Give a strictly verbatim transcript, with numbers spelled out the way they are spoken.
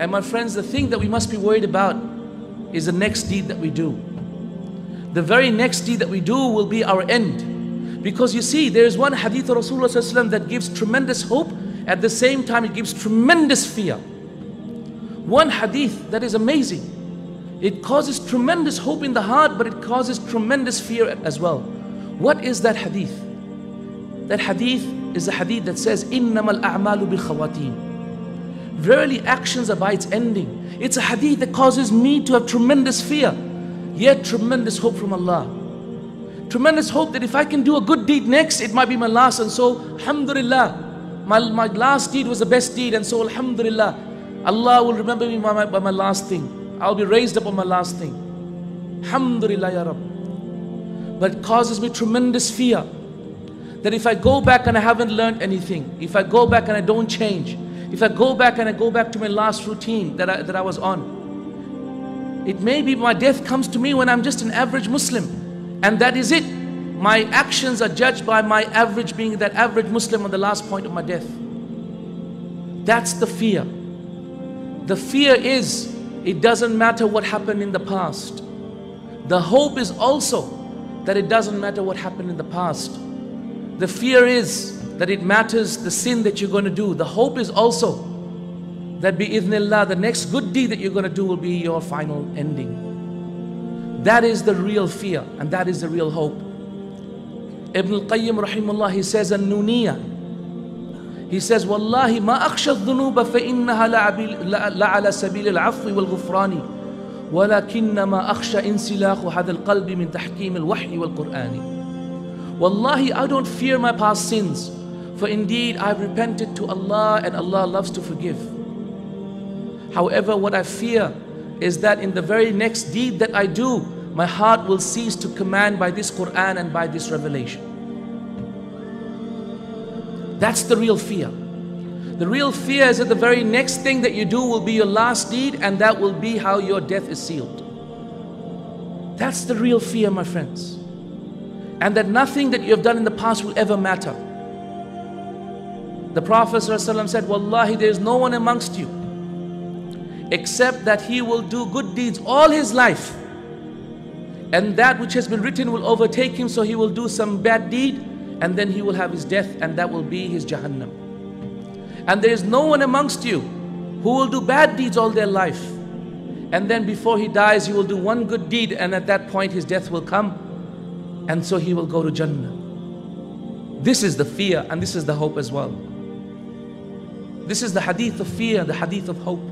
And my friends, the thing that we must be worried about is the next deed that we do. The very next deed that we do will be our end. Because you see, there is one hadith of Rasulullah that gives tremendous hope, at the same time it gives tremendous fear. One hadith that is amazing. It causes tremendous hope in the heart, but it causes tremendous fear as well. What is that hadith? That hadith is the hadith that says, إِنَّمَا الْأَعْمَالُ بِالْخَوَاتِيمِ. Verily actions are by its ending. It's a hadith that causes me to have tremendous fear, yet tremendous hope from Allah. Tremendous hope that if I can do a good deed next, it might be my last, and so alhamdulillah, my, my last deed was the best deed, and so alhamdulillah, Allah will remember me by my, by my last thing. I'll be raised up on my last thing. Alhamdulillah, Ya Rabb. But it causes me tremendous fear that if I go back and I haven't learned anything, if I go back and I don't change, if I go back and I go back to my last routine that I, that I was on, it may be my death comes to me when I'm just an average Muslim, and that is it. My actions are judged by my average being that average Muslim on the last point of my death. That's the fear. The fear is, it doesn't matter what happened in the past. The hope is also that it doesn't matter what happened in the past. The fear is that it matters the sin that you're going to do. The hope is also that bi-idhnillah, the next good deed that you're going to do will be your final ending. That is the real fear, and that is the real hope. Ibn al-qayyim rahimahullah, he says an-nuniyah. He says, Wallahi ma akhsha adh-dhunuba fa innaha la ala sabil al-'afwi wal-ghufrani walakinna ma akhsha insilakhu hadha al-qalbi min tahkim al-wahyi wal-Qur'ani. Wallahi, I don't fear my past sins, for indeed I've repented to Allah and Allah loves to forgive. However, what I fear is that in the very next deed that I do, my heart will cease to command by this Qur'an and by this revelation. That's the real fear. The real fear is that the very next thing that you do will be your last deed, and that will be how your death is sealed. That's the real fear, my friends. And that nothing that you have done in the past will ever matter. The Prophet ﷺ said, Wallahi, there is no one amongst you except that he will do good deeds all his life, and that which has been written will overtake him, so he will do some bad deed, and then he will have his death, and that will be his Jahannam. And there is no one amongst you who will do bad deeds all their life, and then before he dies he will do one good deed, and at that point his death will come, and so he will go to Jannah. This is the fear, and this is the hope as well. This is the hadith of fear, the hadith of hope.